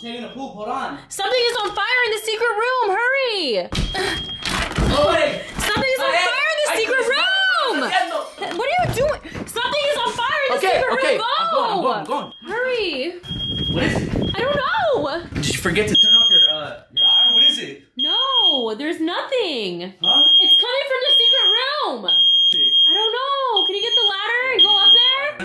taking a poop, hold on. Something is on fire in the secret room, hurry! Oh, hey. Something is on fire in the secret room! What are you doing? Something is on fire in the secret room, go! I'm going. Hurry! What is it? I don't know! Did you forget to turn off your eye? What is it? No, there's nothing! Huh? It's coming from the secret room! Shit. I don't know, can you get the ladder and go up there?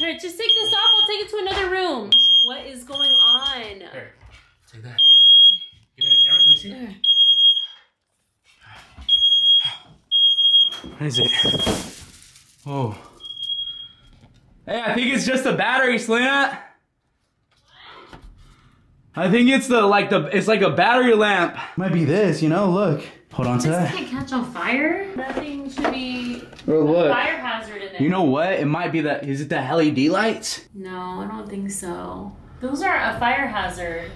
Alright, just take this off, I'll take it to another room. What is going on? Here, take that. Give me the camera, let me see. What is it? Oh. Hey, I think it's just the battery, Selena. What? I think it's the, it's like a battery lamp. Might be this, you know, look. Hold on to that. This can't catch on fire. That thing should be a fire hazard in there. You know what? It might be that. Is it the LED lights? No, I don't think so. Those are a fire hazard.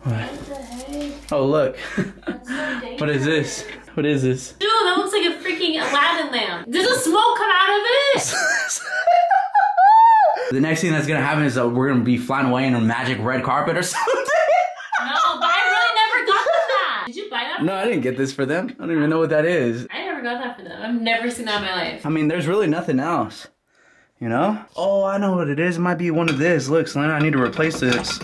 What the heck? Oh, look. That's so dangerous. What is this? What is this? Dude, that looks like a freaking Aladdin lamp. Does the smoke come out of it? The next thing that's going to happen is that we're going to be flying away in a magic red carpet or something. No, but I really never got that. Did you buy that? No, I didn't get this for them. I don't even know what that is. I never got that for them. I've never seen that in my life. I mean, there's really nothing else, you know? Oh, I know what it is. It might be one of this. Look, Selena, I need to replace this.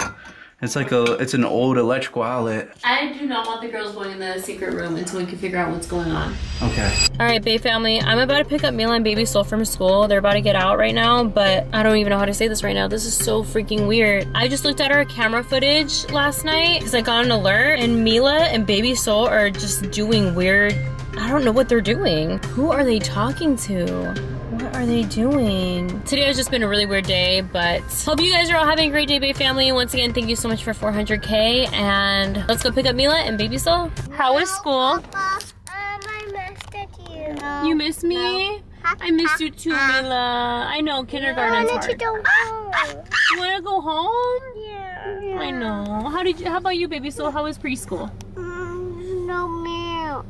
It's like it's an old electrical outlet. I do not want the girls going in the secret room until we can figure out what's going on. Okay. All right, Bay family, I'm about to pick up Mila and Baby Soul from school. They're about to get out right now, but I don't even know how to say this right now. This is so freaking weird. I just looked at our camera footage last night because I got an alert, and Mila and Baby Soul are just doing weird, I don't know what they're doing. Who are they talking to? What are they doing? Today has just been a really weird day, but hope you guys are all having a great day, Bay family. Once again, thank you so much for 400K, and let's go pick up Mila and Baby Soul. How was school? Papa, I missed you. No. You missed me? No. I missed you too, Mila. I know, kindergarten's hard. You wanna go home? Yeah. I know. How about you, Baby Soul? How was preschool? No milk.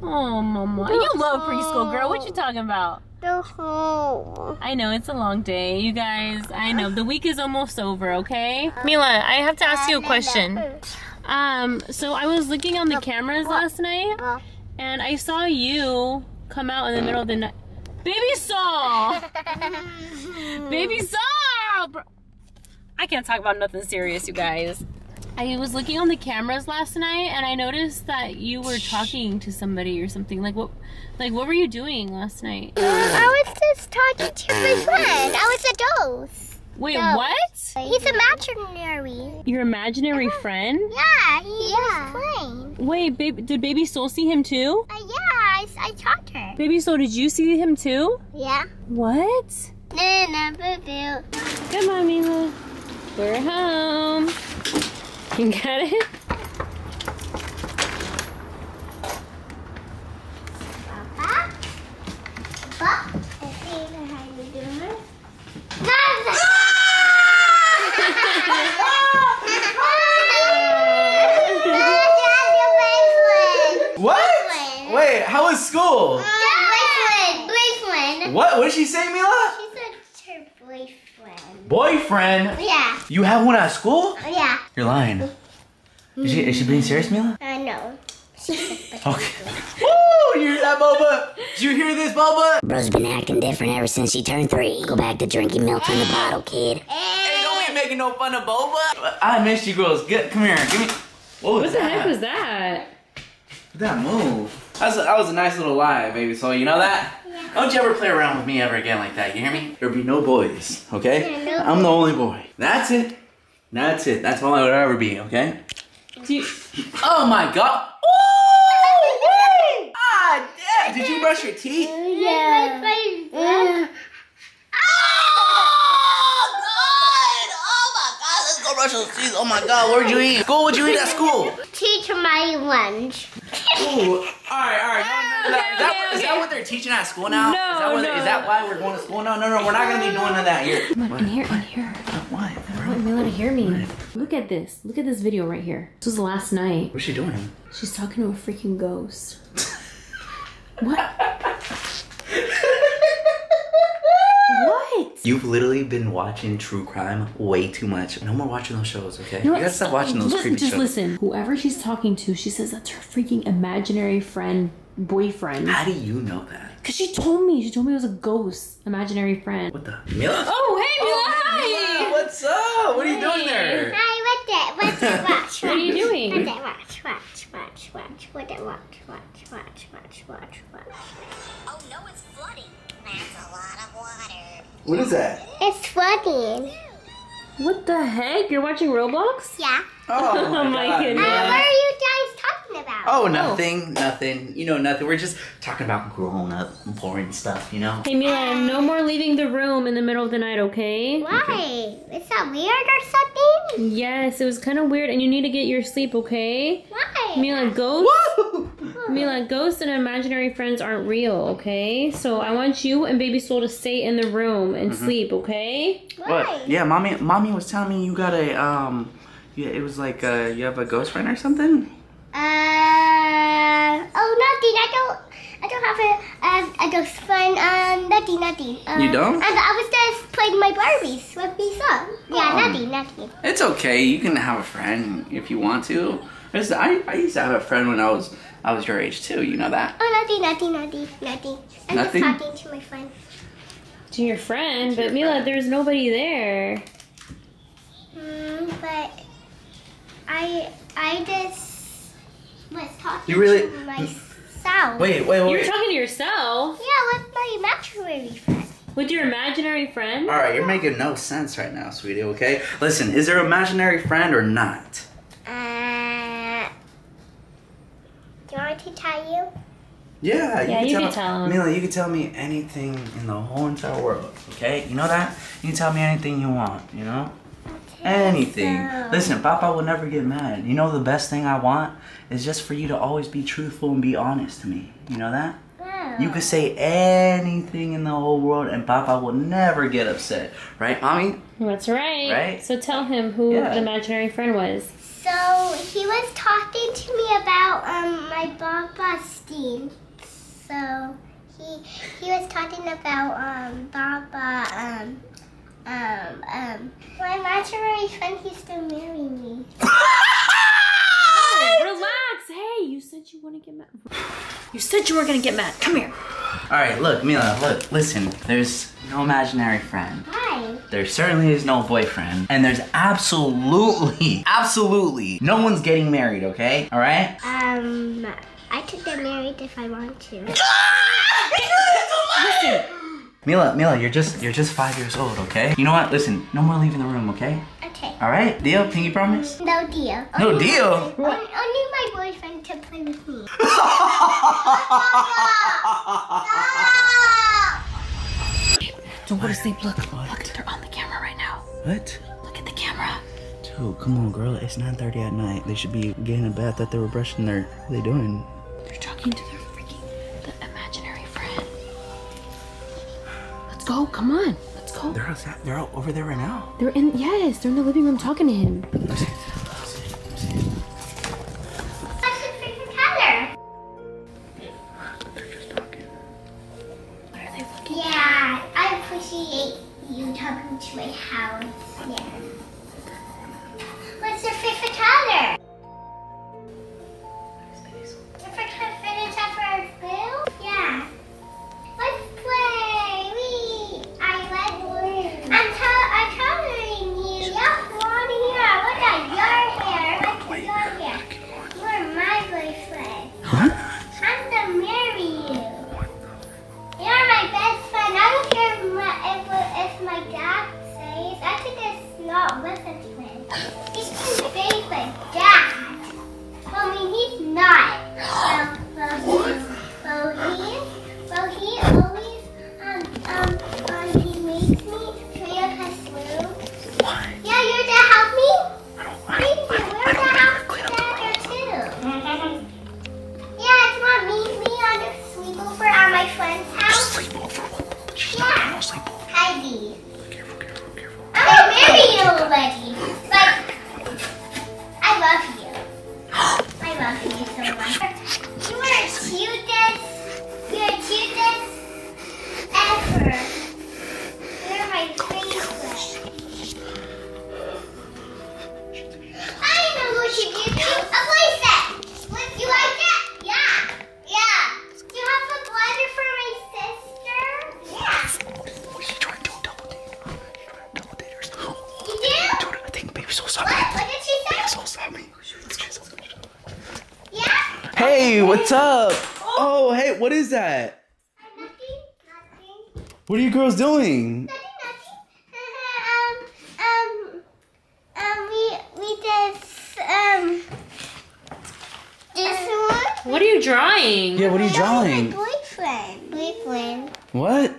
Oh, Mama. You love preschool, girl. What you talking about? I know, it's a long day. You guys, I know. The week is almost over, okay? Mila, I have to ask you a question. So I was looking on the cameras last night, and I saw you come out in the middle of the night. Baby Soul! Baby Soul! I can't talk about nothing serious, you guys. I was looking on the cameras last night, and I noticed that you were talking to somebody or something. Like what were you doing last night? I was just talking to my friend. I was a ghost. Wait, what? He's imaginary. Your imaginary friend? Yeah, he was playing. Wait, did Baby Soul see him too? Yeah, I taught her. Baby Soul, did you see him too? Yeah. What? Nana, boo boo. Come on, Mila. We're home. You got it? Papa? Papa? I see you behind the door. What? Wait, how was school? Boyfriend. What? What did she say, Mila? She said it's her boyfriend. Boyfriend? Yeah. You have one at school? Yeah. You're lying. Is she being serious, Mila? No. Okay. Woo! You hear that, Boba? Did you hear this, Boba? Bro's been acting different ever since she turned 3. Go back to drinking milk from the bottle, kid. Hey, don't be making no fun of Boba. I missed you girls. Come here. Give me. What the heck was that? That move. That was a nice little lie, Baby Soul. You know that? Yeah. Don't you ever play around with me ever again like that. You hear me? There'll be no boys, okay? Yeah, no. I'm the only boy. That's it. That's it. That's all I would ever be, okay? Oh my god! Ooh! Ah, damn! Did you brush your teeth? Yeah. Oh god! Oh my god! Let's go brush those teeth! Oh my god! Where'd you eat? School? What'd you eat at school? Teach my lunch. Ooh! All right. Is that what they're teaching at school now? No. Is that why we're going to school? No. We're not gonna be doing none of that here. Come on, in here. Why? I want Mila to hear me. Look at this. Look at this video right here. This was last night. What's she doing? She's talking to a freaking ghost. What? What? right? You've literally been watching true crime way too much. No more watching those shows, okay? No, you gotta stop watching those creepy shows. Just listen. Whoever she's talking to, she says that's her freaking imaginary friend, boyfriend. How do you know that? Because she told me. She told me it was a ghost, imaginary friend. What the? Mila? Oh, hey, Mila! Oh, hey, Mila. What's up? What are you doing there? Hi, what's that? What's that? What are you doing? What's that? Watch. What that? Watch. Oh, no, it's flooding. That's a lot of water. What is that? It's flooding. What the heck? You're watching Roblox? Yeah. Oh, my goodness. What are you guys talking about? Oh, nothing. You know, nothing. We're just talking about grown-up, boring stuff, you know? Hey, Mila, no more leaving the room in the middle of the night, okay? Why? Okay. Is that weird or something? Yes, it was kind of weird, and you need to get your sleep, okay? Why? Mila, ghosts. Woo! Mila, ghosts and imaginary friends aren't real, okay? So I want you and Baby Soul to stay in the room and sleep, okay? Why? What? Yeah, mommy was telling me you got a, yeah, it was like, you have a ghost friend or something? Oh, nothing. I don't have a ghost friend. Nothing. You don't? I was just playing my Barbies with me, so. Yeah, nothing. It's okay. You can have a friend if you want to. I used to have a friend when I was your age too. You know that? Oh, nothing. I'm just talking to my friend. To your friend? But Mila, there's nobody there. But I just was talking to myself. Wait. You're talking to yourself? Yeah, with my imaginary friend. With your imaginary friend? All right, you're making no sense right now, sweetie, okay? Listen, is there an imaginary friend or not? Do you want me to tell you? Yeah, you can tell me. Mila, you can tell me anything in the whole entire world, okay? You know that? You can tell me anything you want, you know? Anything. So. Listen, Papa will never get mad. You know the best thing I want is just for you to always be truthful and be honest to me. You know that? Oh. You could say anything in the whole world and Papa will never get upset. Right, Mommy? That's right. Right? So tell him who the imaginary friend was. So he was talking to me about my Papa's steam. So he was talking about Papa my imaginary friend used to marry me. Hey, relax. Hey, you said you wouldn't get mad. You said you were gonna get mad. Come here. All right, look, Mila, look, listen. There's no imaginary friend. Why? There certainly is no boyfriend. And there's absolutely no one's getting married, okay? All right? I could get married if I want to. Listen. Mila, you're just 5 years old, okay? You know what? Listen, no more leaving the room, okay? Okay. All right, deal? Pinky promise? No deal. No deal? Only my boyfriend to play with me. Don't go to sleep. Look, they're on the camera right now. What? Look at the camera. Dude, come on, girl. It's 9:30 at night. They should be getting a bath that they were brushing their. What are they doing? They're talking to their. Go, come on, let's go. They're outside. They're all over there right now. They're in. Yes, they're in the living room talking to him. What's your favorite color? They're just talking. What are they looking? Yeah, I appreciate you talking to my house. Yeah. What's your favorite color? Hey, what's up? Oh, hey, what is that? Nothing. What are you girls doing? What are you drawing? Yeah, what are you drawing? Boyfriend. Boyfriend. What?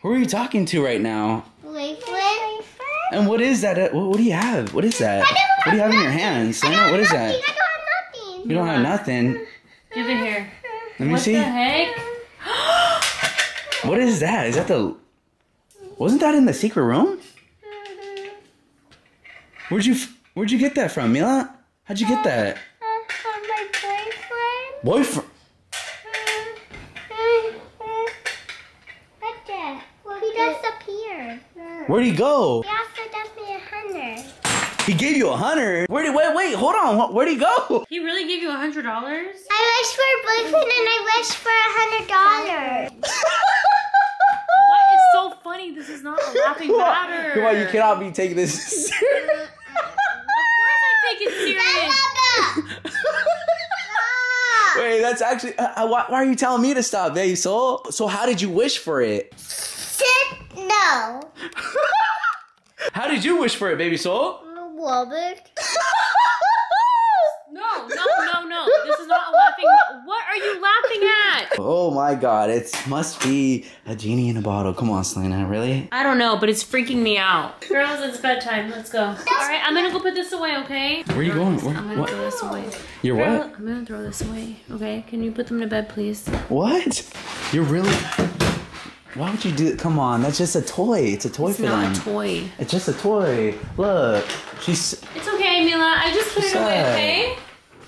Who are you talking to right now? Boyfriend. Boyfriend. And what is that? What do you have? What is that? What do you have in your hands? What is that? I don't have nothing. You don't have nothing? Give it here. Let me see. What the heck? What is that? Is that the... Wasn't that in the secret room? Where'd you get that from, Mila? How'd you get that? Boyfriend? What's that? He disappeared. Where'd he go? He also gave me 100. He gave you 100? Wait, hold on. Where'd he go? He really gave you $100? I wished for a boyfriend and I wished for $100. What is so funny? This is not a laughing matter. Come on, you cannot be taking this seriously. Of course I take it serious. Wait, that's actually. Why are you telling me to stop, baby Soul? So how did you wish for it? No. How did you wish for it, baby Soul? Robert. No. This is not a laughing. What are you laughing at? Oh my God! It must be a genie in a bottle. Come on, Selena. Really? I don't know, but it's freaking me out. Girls, it's bedtime. Let's go. All right, I'm gonna go put this away. Okay. Where are you going? I'm gonna throw this away. You're what? I'm gonna throw this away. Okay. Can you put them to bed, please? What? You're really. Why would you do that? Come on, that's just a toy. It's a toy for them. It's not a toy. It's just a toy. Look, she's... It's okay, Mila. I just put it away, okay?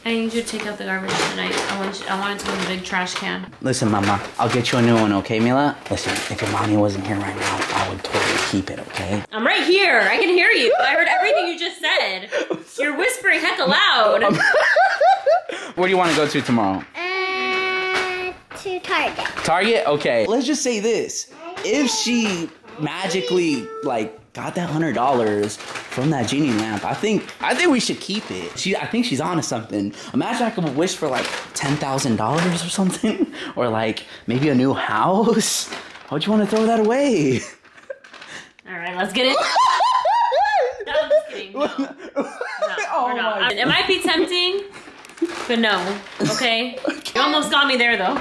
I need you to take out the garbage tonight. I want it to go in the big trash can. Listen, Mama, I'll get you a new one, okay, Mila? Listen, if your mommy wasn't here right now, I would totally keep it, okay? I'm right here. I can hear you. I heard everything you just said. You're whispering heck aloud. Where do you want to go to tomorrow? To Target. Target? Okay. Let's just say this. If she magically like got that $100 from that genie lamp, I think we should keep it. I think she's onto something. Imagine I could wish for like $10,000 or something. Or like maybe a new house. Why would you want to throw that away? Alright, let's get it. No, I'm just kidding. No. No, we're not. It might be tempting. But no, okay? You almost got me there, though.